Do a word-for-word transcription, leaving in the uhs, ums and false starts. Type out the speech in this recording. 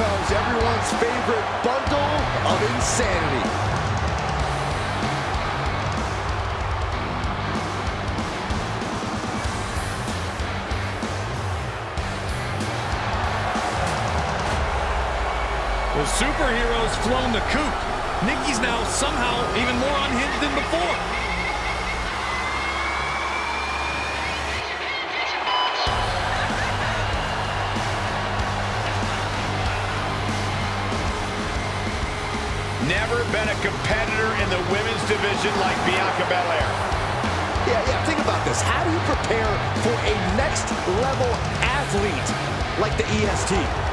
comes everyone's favorite bundle of insanity. The superhero's flown the coop. Nikki's now somehow even more unhinged than before. Never been a competitor in the women's division like Bianca Belair. Yeah, yeah, think about this. How do you prepare for a next-level athlete like the E S T?